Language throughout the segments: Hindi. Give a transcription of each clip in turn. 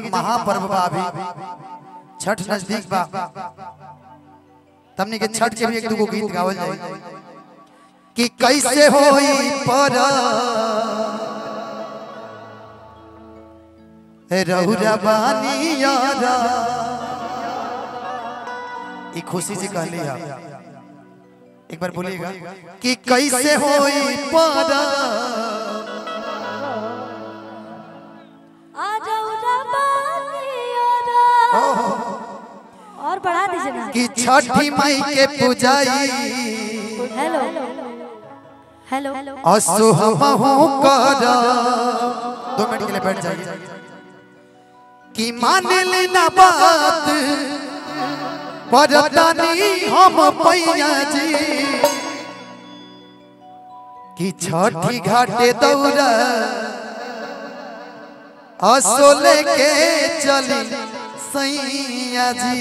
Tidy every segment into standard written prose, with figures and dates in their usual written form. जन महापर्व बा छठ नजदीक बा तमने के छठ के भी एक दो गीत गावल जाए कि कैसे होई पर रहुरा बानियारा ये खुशी से कह लिया एक बार बोलिएगा कि कैसे होई पर और बढ़ा दीजिए ना कि छठी माई के पूजाई हेलो हेलो कर 2 मिनट के लिए बैठ जाइए कि मान लेना बात परदानी हम पैया जी कि छठी घाटे दौड़ा असो लेके चली सैया जी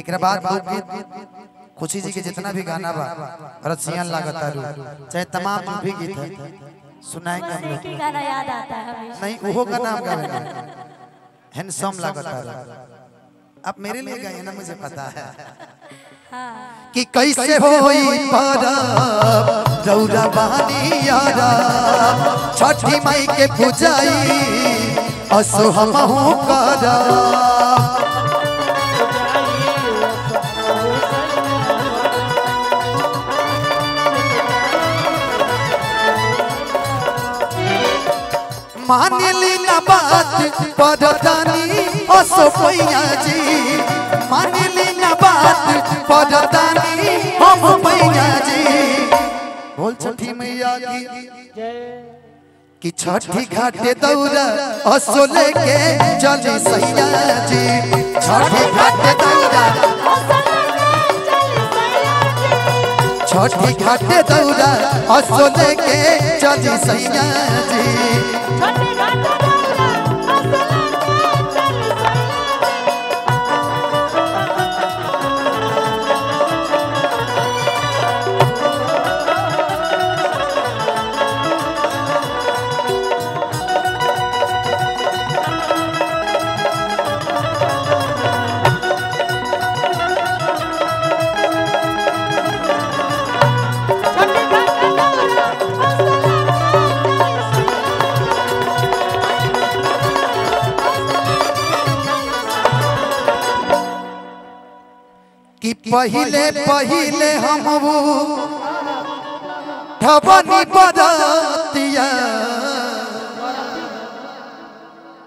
एक बात खुशी जी के जितना भी गाना बा रसियान लागता है चाहे तमाम भी गीत है सुनाएंगे हम लोग गाना याद आता है नहीं वो गाना हम गाएंगे हैंडसम लागता है आप मेरे लिए गाए ना मुझे पता है कि कैसे होई पारा रौरा बानियारा छठी माई के पूजाई असो हम हूँ करा मान लेना बात परदानी असो पैया जी मान लेना बात परदानी हम पैया जी बोल छठी मैया की कि छठी घाटे दौड़ा असो लेके चली सैया जी छठी घाटे दौड़ा छठी घाटे दौड़ा असो लेके चली सैया जी पहिले पहिले हम वो ठबनी बरतिया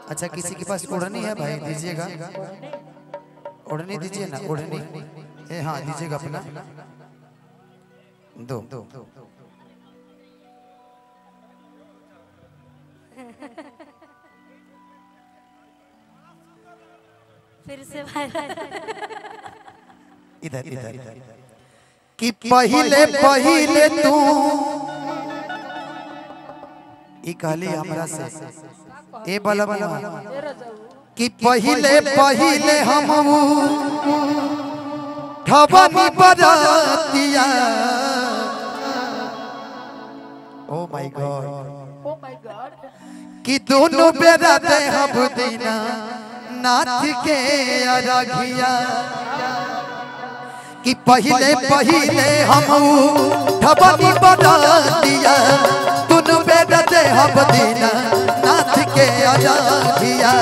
अच्छा किसी के पास ओढ़नी है भाई दीजिएगा ओढ़नी दीजिए ना ओढ़नी हाँ दीजिएगा अपना दो फिर से भाई इधर इधर कि पहले पहले तू ई कहली हमरा से ए बलबा कि पहले पहले हमहू ठबनी बरतिया ओ माय गॉड कि दोनों बेरा दे हम दीना नाथ के अरघिया कि पहले पहले हम ठबनी बरतिया तुन बेदा दे हम दीना नाथ के अरघिया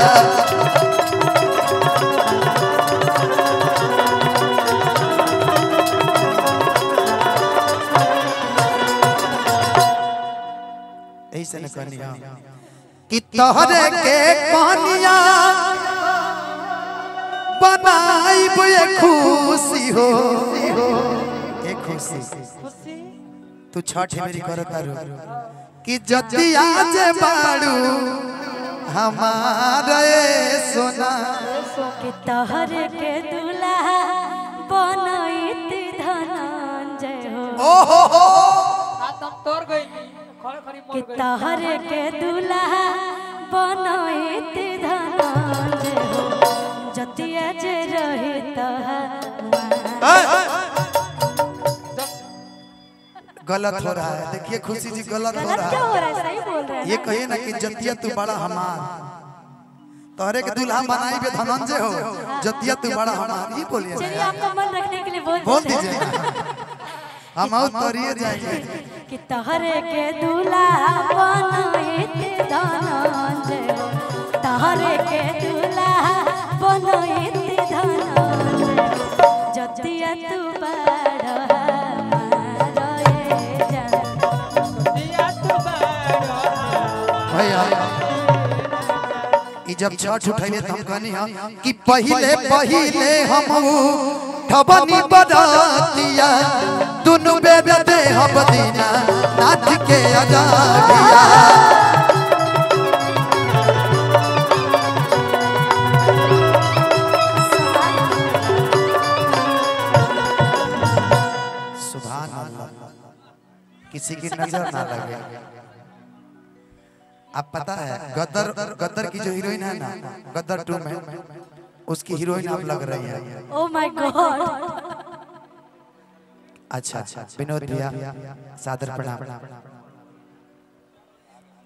ऐसे न कनिया कि तहरे के कनिया बनाई खुशी हो एक खुशी तू छठ मेरी करता रहो कि जतिया जे बाड़ू हमारे सोना कि तहर के दुल्हा बनैत धनंजय हो ओ हो आतम तोर गईली खर खरी मोर गई कि तहर के दुल्हा बनैत धनंजय हो जतिया जे रहता गलत हो रहा है। देखिए खुशी जी गलत हो रहा है। ये कहिए ना कि जतिया तू बड़ा हमार, तोहरे के दुल्हा बनाई बे धनंजय हो, जतिया तू बड़ा हमार, ये बोलिए। चलिए आपका मन रखने के लिए बोल दीजिए, हम और तोरिए जाएंगे कि तोहरे के दुल्हा बनाई बे धनंजय हो, तोहरे के दुल्हा बनाई बे धनंजय हो, जतिया तू बड़ा जब छठ उठे तो हम कहनी हम कि पहले पहले हम ठबनी बदतिया दुनु बेबे देहब दीना नाथ के अगाड़िया। सुभान अल्लाह, किसी की नजर ना लगे। आप पता है गदर की जो हीरोइन है ना गदर टू में, उसकी हीरोइन आप लग रही है। Oh my god. अच्छा विनोद भैया सादर प्रणाम।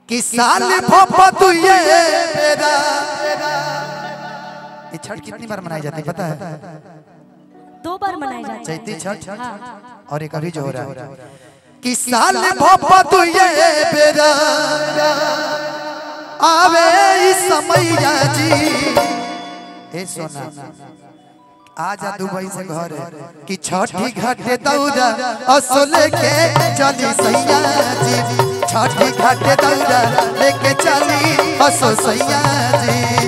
कि साल भोपतु ये मेरा, ये छठ कितनी बार मनाई जाती है पता है? 2 बार मनाई जाती है, चैती छठ और एक अभी जो हो रहा है। कि साल भोपतु ये मेरा आवे समैया जी, ए सोना आजा दुबई से घर कि छठी घाटे दौड़ा असल के चली सैया जी, छठी घाटे दौड़ा लेके चली असो सैया जी।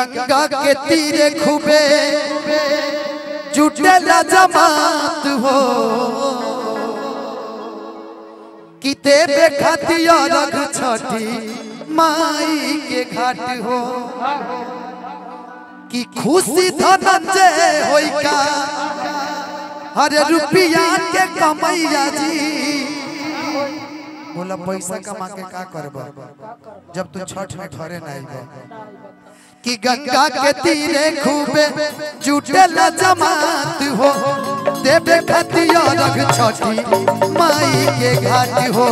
गंगा के तीरे खूबे जुटे ला जमात हो कि देवे खतिया रख छठी माई के घाट हो कि खुशी धनंजय होई का हरे रुपया के कमैया जी। बोला पैसा कमा के का करबा जब तू छठ में घरे ना आइबा। कि गंगा के तीरे खूबे जुटे ला जमात हो देवे खतिया रख छठी माई के घाट हो।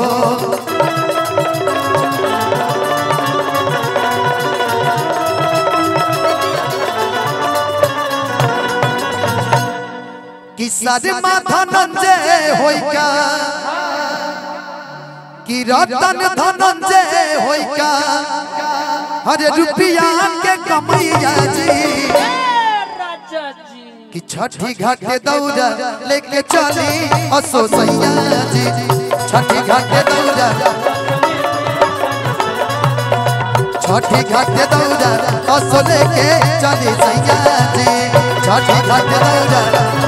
कि सारे माथा धनंजय होई का कि रतन धनंजय होई का हरे रुपया के कमैया जी, कि छठी घाटे दौड़ा लेके चली असो सैया जी, छठी घाटे दौड़ा, छठी घाटे दौड़ा असो लेके चली सैया जी, छठी घाटे दौड़ा।